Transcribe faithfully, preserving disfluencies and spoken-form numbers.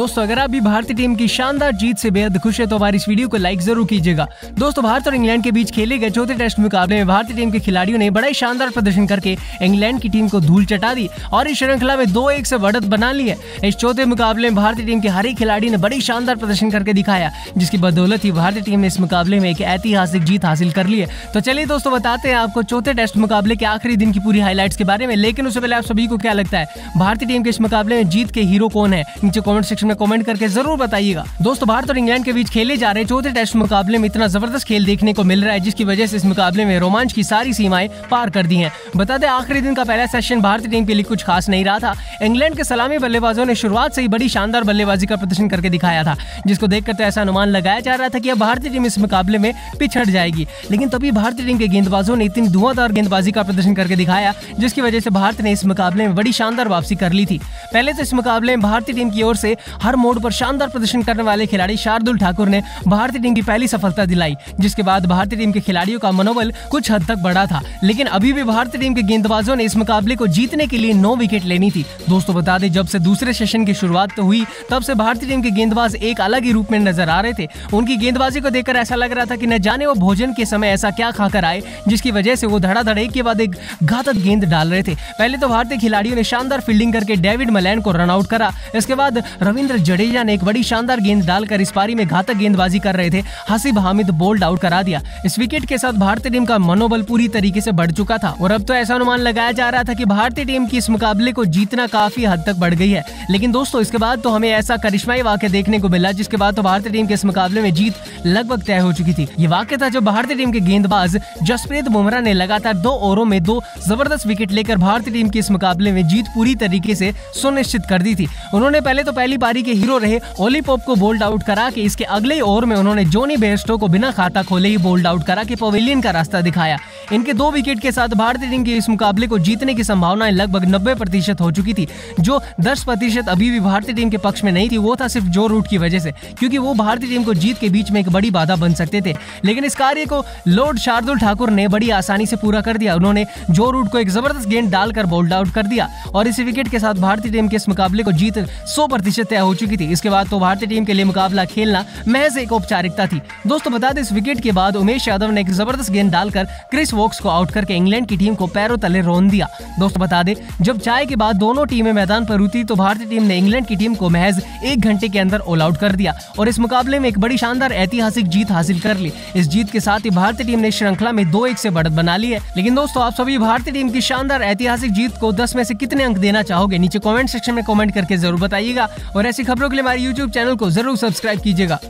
दोस्तों अगर आप भी भारतीय टीम की शानदार जीत से बेहद खुश है तो हमारी इस वीडियो को लाइक जरूर कीजिएगा। दोस्तों भारत और इंग्लैंड के बीच खेले गए चौथे टेस्ट मुकाबले में भारतीय टीम के खिलाड़ियों ने बड़ा ही शानदार प्रदर्शन करके इंग्लैंड की टीम को धूल चटा दी और इस श्रृंखला में दो एक से बढ़त बना ली है। इस चौथे मुकाबले में भारतीय टीम के हर एक खिलाड़ी ने बड़ी शानदार प्रदर्शन करके दिखाया, जिसकी बदौलत ही भारतीय टीम ने इस मुकाबले में एक ऐतिहासिक जीत हासिल कर ली है। तो चलिए दोस्तों बताते हैं आपको चौथे टेस्ट मुकाबले के आखिरी दिन की पूरी हाईलाइट्स के बारे में, लेकिन उससे पहले आप सभी को क्या लगता है भारतीय टीम के इस मुकाबले में जीत के हीरो कौन है? नीचे कमेंट सेक्शन में कमेंट करके जरूर बताइएगा। दोस्तों भारत और इंग्लैंड के बीच खेले जा रहे चौथे टेस्ट मुकाबले में इतना जबरदस्त खेल देखने को मिल रहा है, जिसकी वजह से इस मुकाबले में रोमांच की सारी सीमाएं पार कर दी हैं। बता दें आखिरी दिन का पहला सेशन भारतीय टीम के लिए कुछ खास नहीं रहा था। इंग्लैंड के सलामी बल्लेबाजों ने शुरुआत से ही बड़ी शानदार बल्लेबाजी का प्रदर्शन करके दिखाया था, जिसको देखकर तो ऐसा अनुमान लगाया जा रहा था कि अब भारतीय टीम इस मुकाबले में पिछड़ जाएगी, लेकिन तभी भारतीय टीम के गेंदबाजों ने इतनी धुआंधार गेंदबाजी का प्रदर्शन करके दिखाया, जिसकी वजह से भारत ने इस मुकाबले में बड़ी शानदार वापसी कर ली थी। पहले तो इस मुकाबले में भारतीय टीम की ओर से हर मोड पर शानदार प्रदर्शन करने वाले खिलाड़ी शार्दुल ठाकुर ने भारतीय टीम की पहली सफलता दिलाई, जिसके बाद भारतीय टीम के खिलाड़ियों का मनोबल कुछ हद तक बढ़ा था, लेकिन अभी भी भारतीय टीम के गेंदबाजों ने इस मुकाबले को जीतने के लिए नौ विकेट लेनी थी। दोस्तों बता दें जब से दूसरे सेशन की शुरुआत तो हुई तब से भारतीय टीम के गेंदबाज एक अलग ही रूप में नजर आ रहे थे। उनकी गेंदबाजी को देखकर ऐसा लग रहा था कि न जाने वो भोजन के समय ऐसा क्या खाकर आए, जिसकी वजह से वो धड़ाधड़ एक के बाद एक घातक गेंद डाल रहे थे। पहले तो भारतीय खिलाड़ियों ने शानदार फील्डिंग करके डेविड मलैन को रन आउट करा। इसके बाद रविंद्र जडेजा ने एक बड़ी शानदार गेंद डालकर इस पारी में घातक गेंदबाजी कर रहे थे हसीब हामिद बोल्ड आउट करा दिया। इस विकेट के साथ भारतीय टीम का मनोबल पूरी तरीके से बढ़ चुका था और अब तो ऐसा अनुमान लगाया जा रहा था कि भारतीय टीम की इस मुकाबले को जीतना काफी हद तक बढ़ गई है। लेकिन दोस्तों इसके बाद तो हमें ऐसा करिश्माई वाक्य देखने को मिला, जिसके बाद तो भारतीय टीम के इस मुकाबले में जीत लगभग तय हो चुकी थी। ये वाक्य था जब भारतीय टीम के गेंदबाज जसप्रीत बुमराह ने लगातार दो ओवरों में दो जबरदस्त विकेट लेकर भारतीय टीम के इस मुकाबले में जीत पूरी तरीके से सुनिश्चित कर दी थी। उन्होंने पहले तो पहली पारी के हीरो रहे ओली पोप को बोल्ड आउट करा के इसके अगले ओवर में उन्होंने जोनी बेयरस्टो को बिना खाता खोले ही बोल्ड आउट करा के पवेलियन का रास्ता दिखाया। इनके दो विकेट के साथ भारतीय टीम के इस मुकाबले को जीतने की संभावनाएं लगभग नब्बे प्रतिशत हो चुकी थी। जो दस प्रतिशत अभी भी भारतीय टीम के पक्ष में नहीं थी वो था सिर्फ जो रूट की वजह से, क्योंकि वो भारतीय टीम को जीत के बीच में एक बड़ी बाधा बन सकते थे। लेकिन इस कार्य को लॉर्ड शार्दुल ठाकुर ने बड़ी आसानी से पूरा कर दिया। उन्होंने जो रूट को एक जबरदस्त गेंद डालकर बोल्ड आउट कर दिया और इसी विकेट के साथ भारतीय टीम के इस मुकाबले को जीत सौ प्रतिशत तय हो चुकी थी। इसके बाद तो भारतीय टीम के लिए मुकाबला खेलना महज एक औपचारिकता थी। दोस्तों बता दें इस विकेट के बाद उमेश यादव ने एक जबरदस्त गेंद डालकर क्रिस वोक्स को आउट करके इंग्लैंड की टीम को पैरों तले रोन दिया। दोस्तों बता दें जब चाय के बाद दोनों टीमें मैदान पर उतरी तो भारतीय टीम ने इंग्लैंड की टीम को महज एक घंटे के अंदर ऑल आउट कर दिया और इस मुकाबले में एक बड़ी शानदार ऐतिहासिक जीत हासिल कर ली। इस जीत के साथ ही भारतीय टीम ने श्रृंखला में दो एक से बढ़त बना ली है। लेकिन दोस्तों आप सभी भारतीय टीम की शानदार ऐतिहासिक जीत को दस में से कितने अंक देना चाहोगे? नीचे कमेंट सेक्शन में कमेंट करके जरूर बताइएगा और ऐसी खबरों के लिए हमारे यूट्यूब चैनल को जरूर सब्सक्राइब कीजिएगा।